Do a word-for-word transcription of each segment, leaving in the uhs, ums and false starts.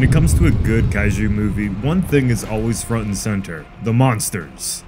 When it comes to a good kaiju movie, one thing is always front and center: the monsters.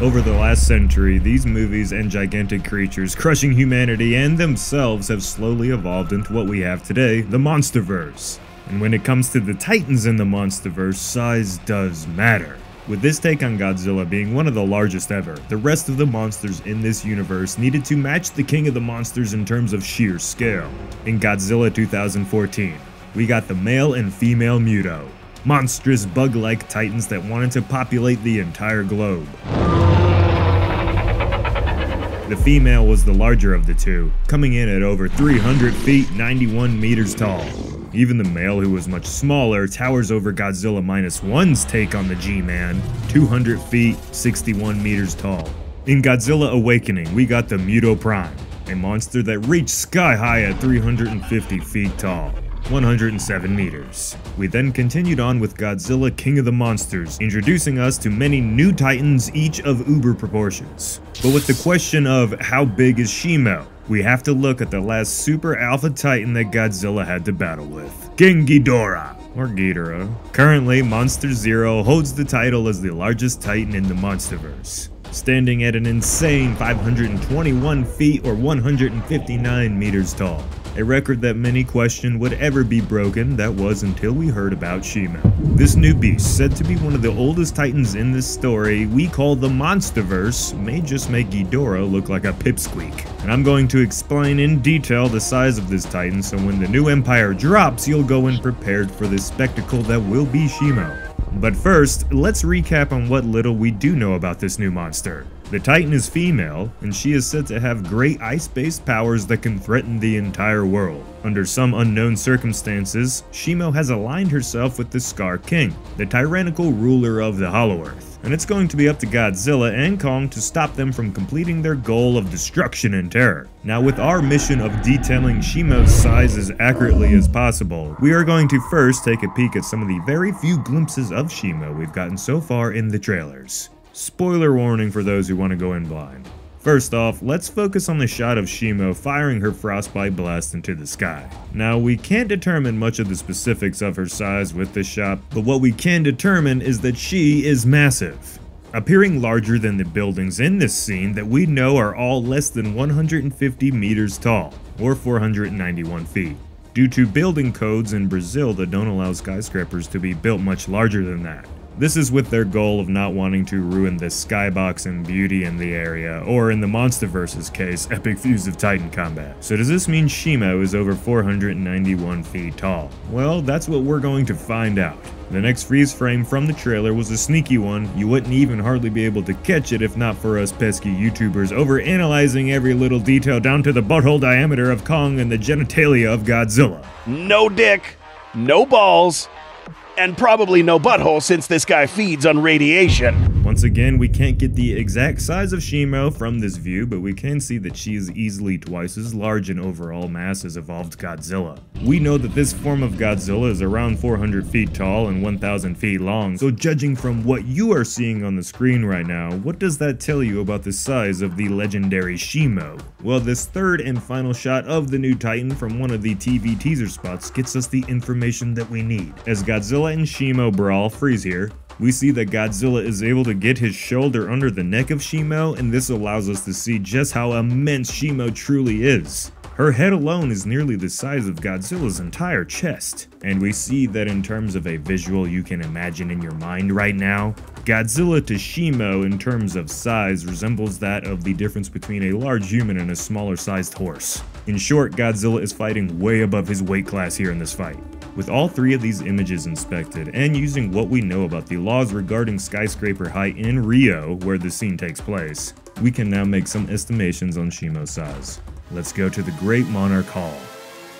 Over the last century, these movies and gigantic creatures crushing humanity and themselves have slowly evolved into what we have today, the Monsterverse. And when it comes to the titans in the Monsterverse, size does matter. With this take on Godzilla being one of the largest ever, the rest of the monsters in this universe needed to match the King of the Monsters in terms of sheer scale. In Godzilla two thousand fourteen, we got the male and female Muto, monstrous bug-like titans that wanted to populate the entire globe. The female was the larger of the two, coming in at over three hundred feet, ninety-one meters tall. Even the male, who was much smaller, towers over Godzilla minus one's take on the G-Man, two hundred feet, sixty-one meters tall. In Godzilla Awakening, we got the Muto Prime, a monster that reached sky high at three hundred fifty feet tall, one hundred seven meters. We then continued on with Godzilla King of the Monsters, introducing us to many new titans, each of uber proportions. But with the question of how big is Shimo, we have to look at the last super alpha titan that Godzilla had to battle with, King Ghidorah, or Ghidorah. Currently, Monster Zero holds the title as the largest titan in the Monsterverse, standing at an insane five hundred twenty-one feet or one hundred fifty-nine meters tall, a record that many questioned would ever be broken. That was until we heard about Shimo. This new beast, said to be one of the oldest titans in this story we call the Monsterverse, may just make Ghidorah look like a pipsqueak. And I'm going to explain in detail the size of this titan, so when the new empire drops, you'll go in prepared for this spectacle that will be Shimo. But first, let's recap on what little we do know about this new monster. The titan is female, and she is said to have great ice-based powers that can threaten the entire world. Under some unknown circumstances, Shimo has aligned herself with the Scar King, the tyrannical ruler of the Hollow Earth, and it's going to be up to Godzilla and Kong to stop them from completing their goal of destruction and terror. Now, with our mission of detailing Shimo's size as accurately as possible, we are going to first take a peek at some of the very few glimpses of Shimo we've gotten so far in the trailers. Spoiler warning for those who want to go in blind. First off, let's focus on the shot of Shimo firing her frostbite blast into the sky. Now, we can't determine much of the specifics of her size with this shot, but what we can determine is that she is massive, appearing larger than the buildings in this scene that we know are all less than one hundred fifty meters tall, or four hundred ninety-one feet. Due to building codes in Brazil that don't allow skyscrapers to be built much larger than that. This is with their goal of not wanting to ruin the skybox and beauty in the area, or in the Monsterverse's case, epic fuse of titan combat. So does this mean Shimo is over four hundred ninety-one feet tall? Well, that's what we're going to find out. The next freeze frame from the trailer was a sneaky one. You wouldn't even hardly be able to catch it if not for us pesky YouTubers overanalyzing every little detail down to the butthole diameter of Kong and the genitalia of Godzilla. No dick, no balls, and probably no butthole, since this guy feeds on radiation. Once again, we can't get the exact size of Shimo from this view, but we can see that she is easily twice as large in overall mass as evolved Godzilla. We know that this form of Godzilla is around four hundred feet tall and one thousand feet long, so judging from what you are seeing on the screen right now, what does that tell you about the size of the legendary Shimo? Well, this third and final shot of the new titan from one of the T V teaser spots gets us the information that we need. As Godzilla and Shimo brawl, freeze here, we see that Godzilla is able to get his shoulder under the neck of Shimo, and this allows us to see just how immense Shimo truly is. Her head alone is nearly the size of Godzilla's entire chest. And we see that in terms of a visual you can imagine in your mind right now, Godzilla to Shimo in terms of size resembles that of the difference between a large human and a smaller sized horse. In short, Godzilla is fighting way above his weight class here in this fight. With all three of these images inspected, and using what we know about the laws regarding skyscraper height in Rio, where the scene takes place, we can now make some estimations on Shimo's size. Let's go to the Great Monarch Hall.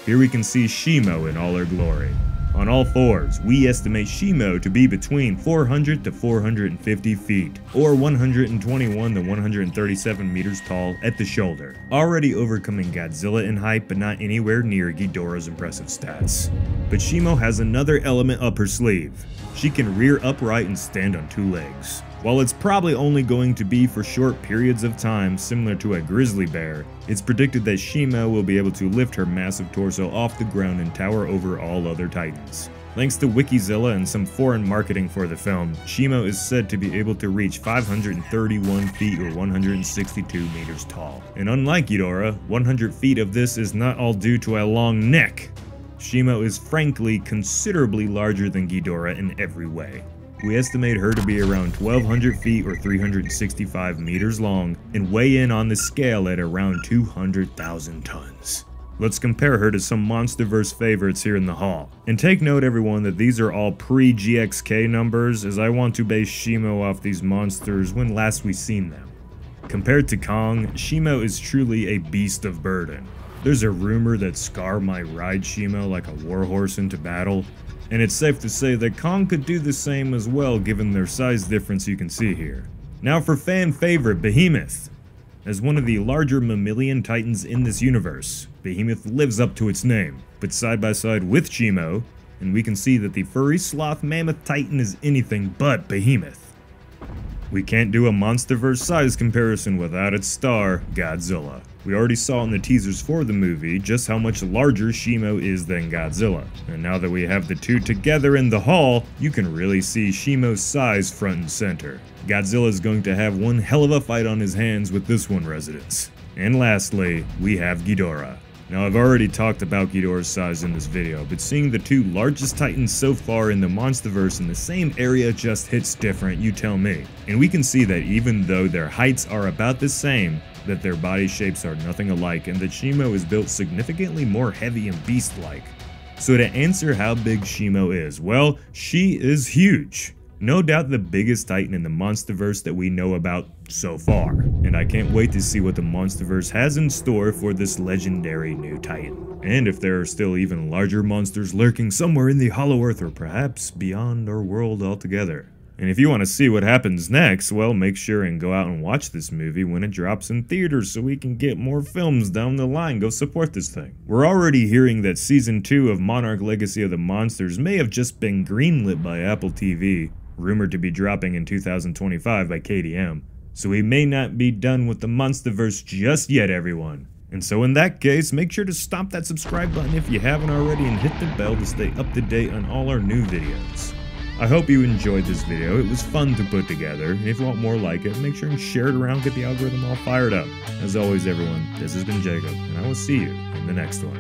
Here we can see Shimo in all her glory. On all fours, we estimate Shimo to be between four hundred to four hundred fifty feet, or one hundred twenty-one to one hundred thirty-seven meters tall at the shoulder, already overcoming Godzilla in height but not anywhere near Ghidorah's impressive stats. But Shimo has another element up her sleeve. She can rear upright and stand on two legs. While it's probably only going to be for short periods of time, similar to a grizzly bear, it's predicted that Shimo will be able to lift her massive torso off the ground and tower over all other titans. Thanks to Wikizilla and some foreign marketing for the film, Shimo is said to be able to reach five hundred thirty-one feet or one hundred sixty-two meters tall. And unlike Ghidorah, one hundred feet of this is not all due to a long neck. Shimo is frankly considerably larger than Ghidorah in every way. We estimate her to be around twelve hundred feet or three hundred sixty-five meters long and weigh in on the scale at around two hundred thousand tons. Let's compare her to some Monsterverse favorites here in the hall. And take note, everyone, that these are all pre-G X K numbers, as I want to base Shimo off these monsters when last we seen them. Compared to Kong, Shimo is truly a beast of burden. There's a rumor that Scar might ride Shimo like a warhorse into battle, and it's safe to say that Kong could do the same as well given their size difference you can see here. Now for fan favorite Behemoth. As one of the larger mammalian titans in this universe, Behemoth lives up to its name, but side by side with Shimo, and we can see that the furry sloth mammoth titan is anything but Behemoth. We can't do a Monsterverse size comparison without its star, Godzilla. We already saw in the teasers for the movie just how much larger Shimo is than Godzilla, and now that we have the two together in the hall, you can really see Shimo's size front and center. Godzilla is going to have one hell of a fight on his hands with this one, residents. And lastly, we have Ghidorah. Now I've already talked about Ghidorah's size in this video, but seeing the two largest titans so far in the Monsterverse in the same area just hits different, you tell me. And we can see that even though their heights are about the same, that their body shapes are nothing alike and that Shimo is built significantly more heavy and beast-like. So to answer how big Shimo is, well, she is huge. No doubt the biggest titan in the Monsterverse that we know about so far. And I can't wait to see what the Monsterverse has in store for this legendary new titan. And if there are still even larger monsters lurking somewhere in the Hollow Earth or perhaps beyond our world altogether. And if you want to see what happens next, well, make sure and go out and watch this movie when it drops in theaters so we can get more films down the line. Go support this thing. We're already hearing that season two of Monarch: Legacy of the Monsters may have just been greenlit by Apple T V, rumored to be dropping in two thousand twenty-five by K D M. So we may not be done with the Monsterverse just yet, everyone. And so in that case, make sure to stomp that subscribe button if you haven't already and hit the bell to stay up to date on all our new videos. I hope you enjoyed this video, it was fun to put together, and if you want more like it, make sure and share it around, get the algorithm all fired up. As always everyone, this has been Jacob, and I will see you in the next one.